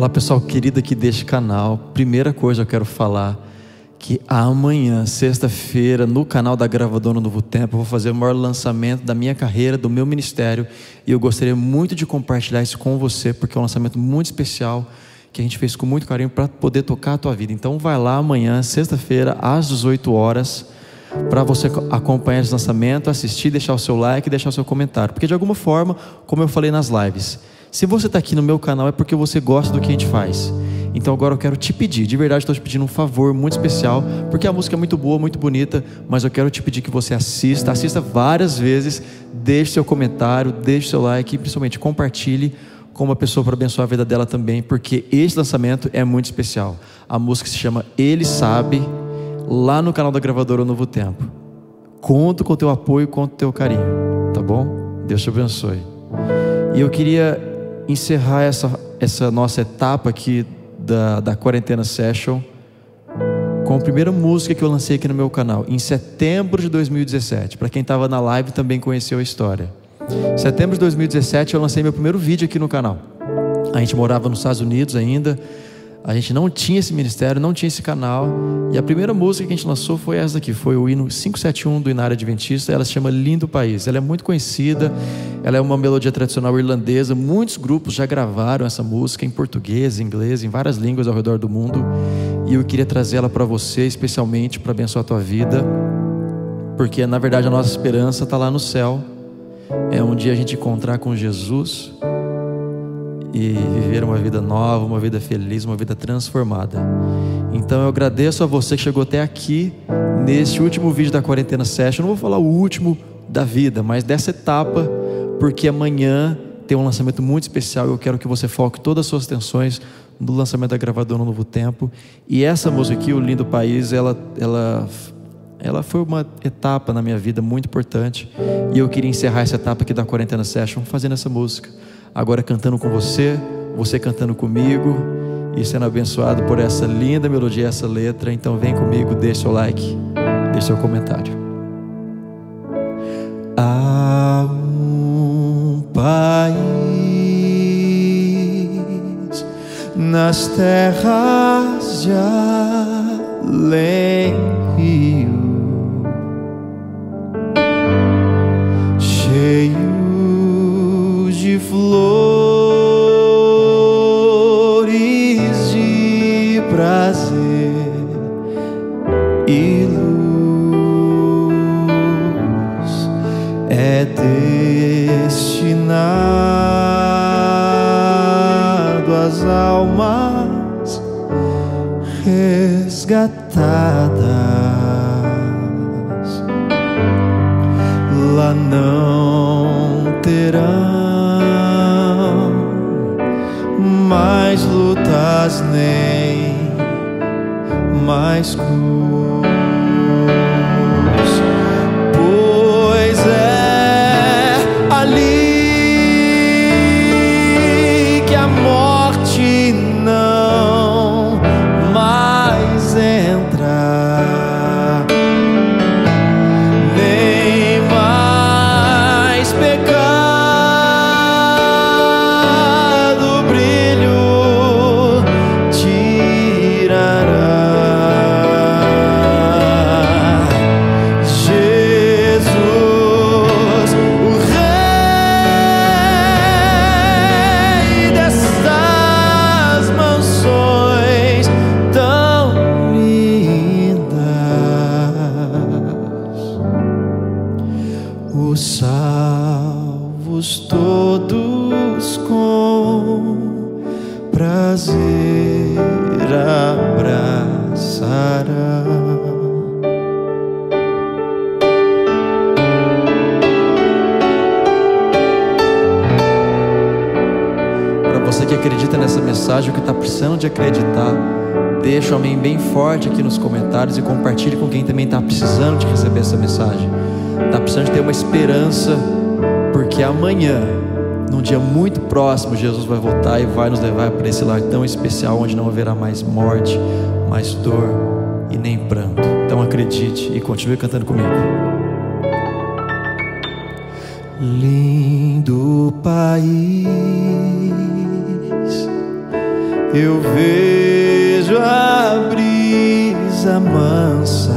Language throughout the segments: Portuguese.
Olá pessoal querido aqui deste canal. Primeira coisa, eu quero falar que amanhã, sexta-feira, no canal da Gravadora Novo Tempo, eu vou fazer o maior lançamento da minha carreira, do meu ministério, e eu gostaria muito de compartilhar isso com você, porque é um lançamento muito especial que a gente fez com muito carinho para poder tocar a tua vida. Então vai lá amanhã, sexta-feira, às 18 horas, para você acompanhar esse lançamento, assistir, deixar o seu like, deixar o seu comentário, porque de alguma forma, como eu falei nas lives, se você está aqui no meu canal é porque você gosta do que a gente faz. Então agora eu quero te pedir, de verdade estou te pedindo um favor muito especial, porque a música é muito boa, muito bonita, mas eu quero te pedir que você assista várias vezes, deixe seu comentário, deixe seu like e principalmente compartilhe com uma pessoa para abençoar a vida dela também, porque este lançamento é muito especial. A música se chama Ele Sabe, lá no canal da Gravadora Novo Tempo. Conto com o teu apoio, conto com o teu carinho, tá bom? Deus te abençoe. E eu queria encerrar essa nossa etapa aqui da Quarentena Session com a primeira música que eu lancei aqui no meu canal em setembro de 2017. Para quem estava na live também conheceu a história. Em setembro de 2017 eu lancei meu primeiro vídeo aqui no canal. A gente morava nos Estados Unidos ainda, a gente não tinha esse ministério, não tinha esse canal, e a primeira música que a gente lançou foi essa daqui, foi o hino 571 do Hinário Adventista. Ela se chama Lindo País, ela é muito conhecida, ela é uma melodia tradicional irlandesa, muitos grupos já gravaram essa música em português, em inglês, em várias línguas ao redor do mundo, e eu queria trazer ela para você, especialmente para abençoar a tua vida, porque na verdade a nossa esperança está lá no céu, é um dia a gente encontrar com Jesus e viver uma vida nova, uma vida feliz, uma vida transformada. Então eu agradeço a você que chegou até aqui neste último vídeo da Quarentena Session. Eu não vou falar o último da vida, mas dessa etapa, porque amanhã tem um lançamento muito especial e eu quero que você foque todas as suas atenções no lançamento da Gravadora no Novo Tempo. E essa música aqui, O Lindo País, ela foi uma etapa na minha vida muito importante, e eu queria encerrar essa etapa aqui da Quarentena Session fazendo essa música, agora cantando com você, você cantando comigo e sendo abençoado por essa linda melodia, essa letra. Então vem comigo, deixa o like, deixa o comentário. Há um país nas terras de além rio, cheio de flores de prazer e luz, é destinado às almas resgatadas. Lá não terão mais lutas, nem mais cores, pois é ali que a morte não mais entra, nem mais pecado. Acredita nessa mensagem, o que está precisando de acreditar, deixa o amém bem forte aqui nos comentários e compartilhe com quem também está precisando de receber essa mensagem, está precisando de ter uma esperança, porque amanhã, num dia muito próximo, Jesus vai voltar e vai nos levar para esse lar tão especial, onde não haverá mais morte, mais dor e nem pranto. Então acredite e continue cantando comigo. Lindo país eu vejo a brisa mansa,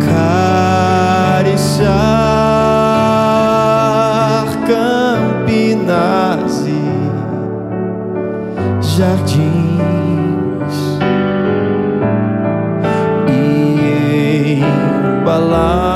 acariciar campinas e jardins, e embalar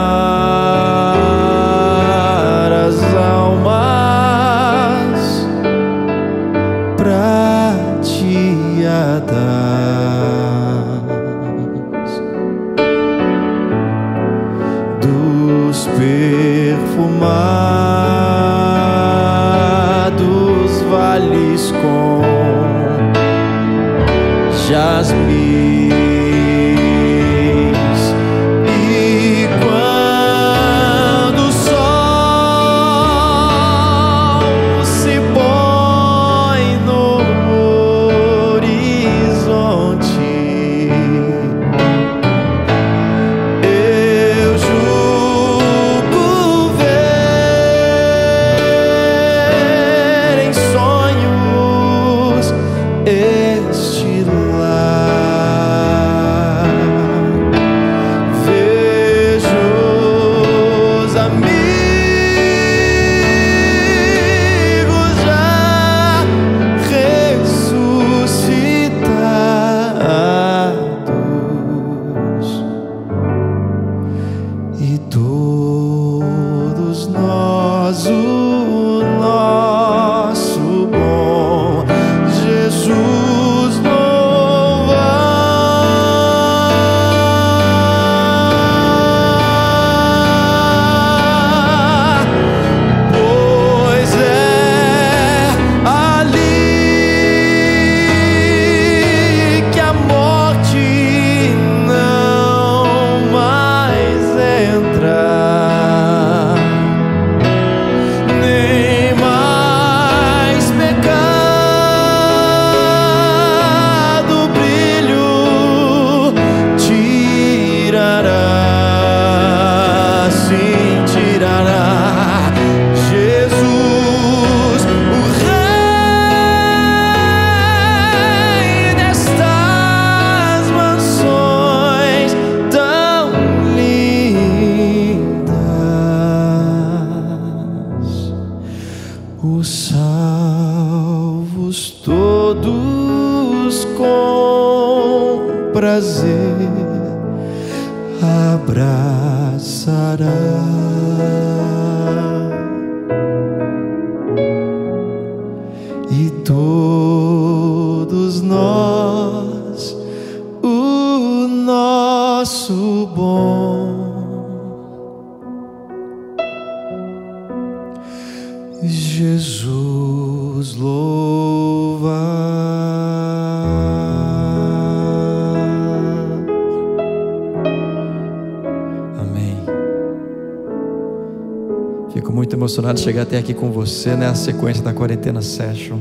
de chegar até aqui com você, né? A sequência da Quarentena Session.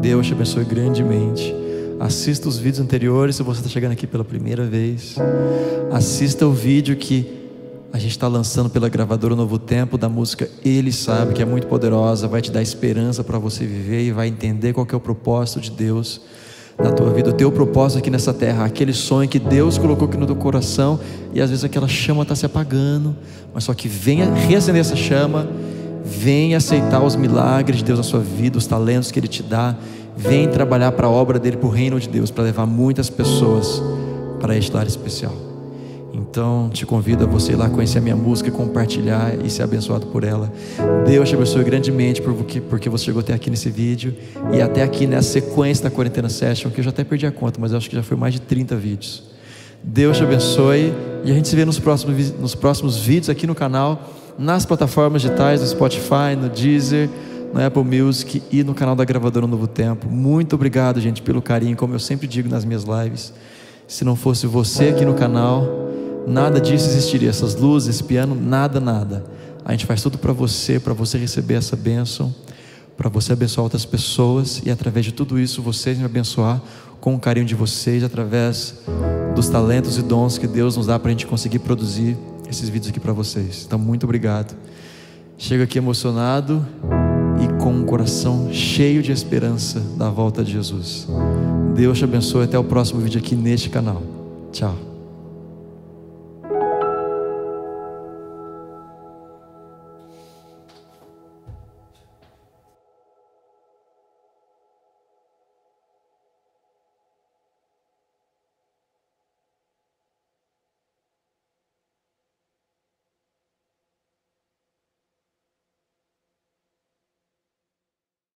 Deus te abençoe grandemente. Assista os vídeos anteriores. Se você está chegando aqui pela primeira vez, assista o vídeo que a gente está lançando pela Gravadora Novo Tempo, da música Ele Sabe, que é muito poderosa, vai te dar esperança para você viver e vai entender qual que é o propósito de Deus na tua vida, o teu propósito aqui nessa terra, aquele sonho que Deus colocou aqui no teu coração, e às vezes aquela chama está se apagando, mas só que venha reacender essa chama, venha aceitar os milagres de Deus na sua vida, os talentos que Ele te dá, vem trabalhar para a obra dEle, para o reino de Deus, para levar muitas pessoas para este lar especial. Então te convido a você ir lá conhecer a minha música, compartilhar e ser abençoado por ela. Deus te abençoe grandemente porque você chegou até aqui nesse vídeo e até aqui nessa sequência da Quarentena Session, que eu já até perdi a conta, mas eu acho que já foi mais de 30 vídeos. Deus te abençoe e a gente se vê nos próximos vídeos aqui no canal, nas plataformas digitais, no Spotify, no Deezer, no Apple Music e no canal da Gravadora Novo Tempo. Muito obrigado, gente, pelo carinho, como eu sempre digo nas minhas lives. Se não fosse você aqui no canal, nada disso existiria, essas luzes, esse piano, nada. A gente faz tudo para você receber essa bênção, para você abençoar outras pessoas e através de tudo isso, vocês me abençoar com o carinho de vocês, através dos talentos e dons que Deus nos dá para a gente conseguir produzir esses vídeos aqui para vocês. Então, muito obrigado. chega aqui emocionado e com o coração cheio de esperança da volta de Jesus. Deus te abençoe. Até o próximo vídeo aqui neste canal. Tchau.